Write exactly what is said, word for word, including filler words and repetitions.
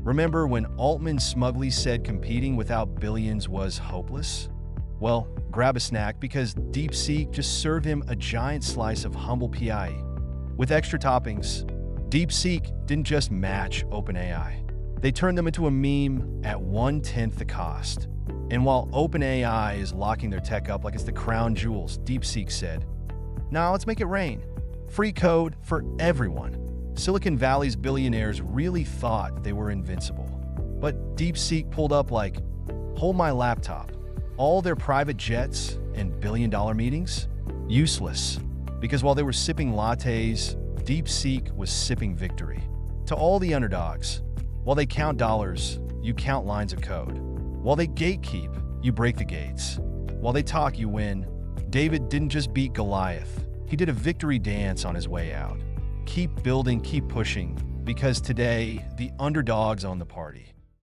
Remember when Altman smugly said competing without billions was hopeless? Well, grab a snack because DeepSeek just served him a giant slice of humble pie. With extra toppings, DeepSeek didn't just match OpenAI. They turned them into a meme at one-tenth the cost. And while OpenAI is locking their tech up like it's the crown jewels, DeepSeek said, "Nah, let's make it rain. Free code for everyone." Silicon Valley's billionaires really thought they were invincible. But DeepSeek pulled up like, hold my laptop. All their private jets and billion-dollar meetings? Useless. Because while they were sipping lattes, DeepSeek was sipping victory. To all the underdogs, while they count dollars, you count lines of code. While they gatekeep, you break the gates. While they talk, you win. David didn't just beat Goliath. He did a victory dance on his way out. Keep building, keep pushing, because today, the underdog's on the party.